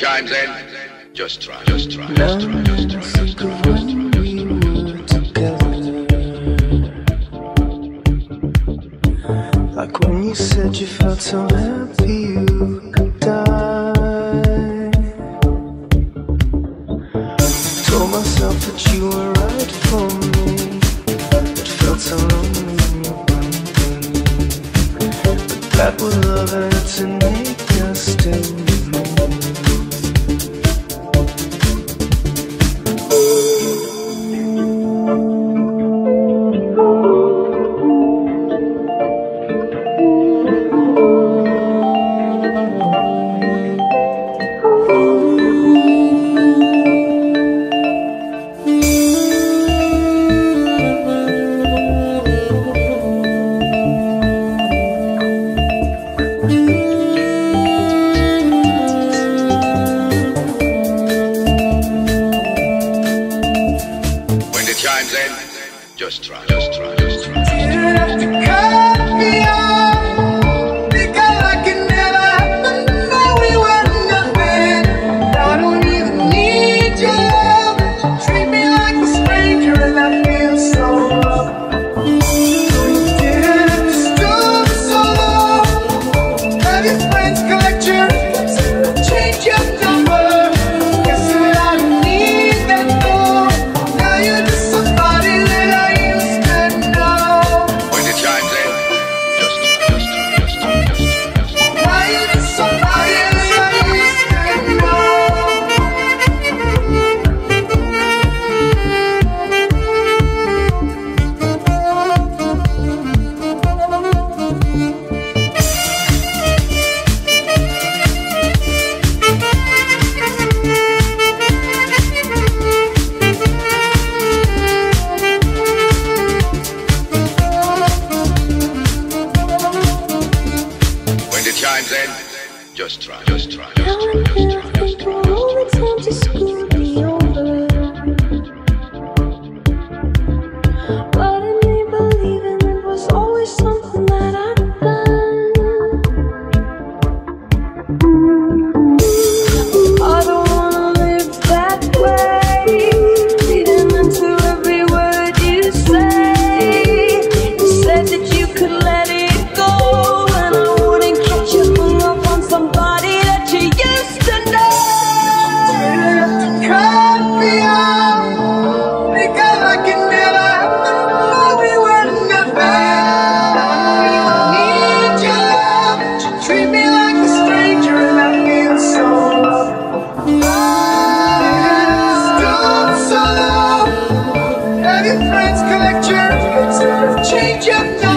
chimes in, just try. Like when you said you felt so happy you could die. Told myself that you were right for me. It felt so lonely when you were gone. But that was love and it didn't make us still change up.